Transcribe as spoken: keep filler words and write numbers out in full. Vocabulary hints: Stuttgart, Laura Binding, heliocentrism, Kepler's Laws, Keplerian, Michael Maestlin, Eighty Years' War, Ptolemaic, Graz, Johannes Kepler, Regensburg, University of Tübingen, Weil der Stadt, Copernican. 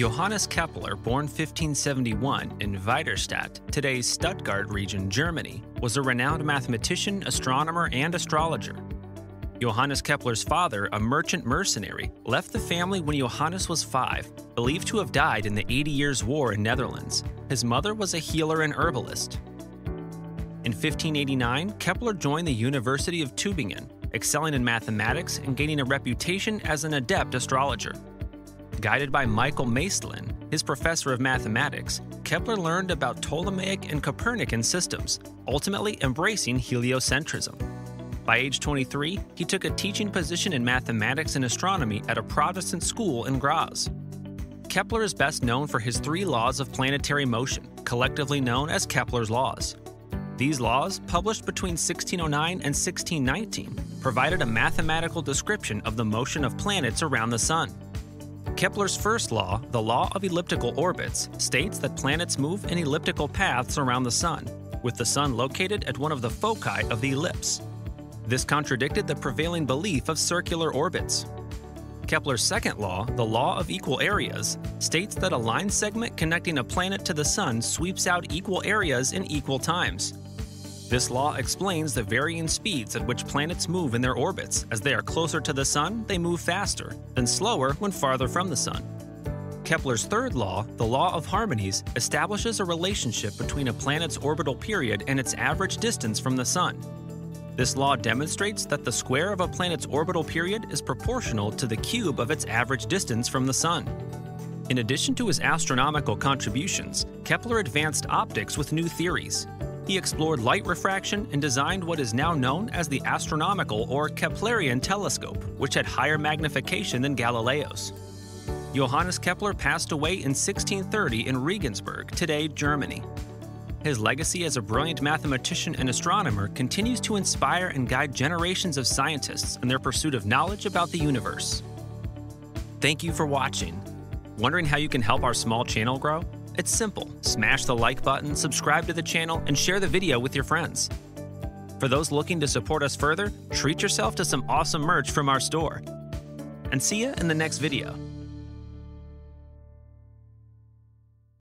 Johannes Kepler, born fifteen seventy-one in Weil der Stadt, today's Stuttgart region, Germany, was a renowned mathematician, astronomer, and astrologer. Johannes Kepler's father, a merchant mercenary, left the family when Johannes was five, believed to have died in the Eighty Years' War in Netherlands. His mother was a healer and herbalist. In fifteen eighty-nine, Kepler joined the University of Tübingen, excelling in mathematics and gaining a reputation as an adept astrologer. Guided by Michael Maestlin, his professor of mathematics, Kepler learned about Ptolemaic and Copernican systems, ultimately embracing heliocentrism. By age twenty-three, he took a teaching position in mathematics and astronomy at a Protestant school in Graz. Kepler is best known for his three laws of planetary motion, collectively known as Kepler's Laws. These laws, published between sixteen oh nine and sixteen nineteen, provided a mathematical description of the motion of planets around the Sun. Kepler's first law, the law of elliptical orbits, states that planets move in elliptical paths around the Sun, with the Sun located at one of the foci of the ellipse. This contradicted the prevailing belief of circular orbits. Kepler's second law, the law of equal areas, states that a line segment connecting a planet to the Sun sweeps out equal areas in equal times. This law explains the varying speeds at which planets move in their orbits. As they are closer to the Sun, they move faster, then slower when farther from the Sun. Kepler's third law, the law of harmonies, establishes a relationship between a planet's orbital period and its average distance from the Sun. This law demonstrates that the square of a planet's orbital period is proportional to the cube of its average distance from the Sun. In addition to his astronomical contributions, Kepler advanced optics with new theories. He explored light refraction and designed what is now known as the astronomical or Keplerian telescope, which had higher magnification than Galileo's. Johannes Kepler passed away in sixteen thirty in Regensburg, today Germany. His legacy as a brilliant mathematician and astronomer continues to inspire and guide generations of scientists in their pursuit of knowledge about the universe. Thank you for watching. Wondering how you can help our small channel grow? It's simple. Smash the like button, subscribe to the channel, and share the video with your friends. For those looking to support us further, treat yourself to some awesome merch from our store. And see you in the next video.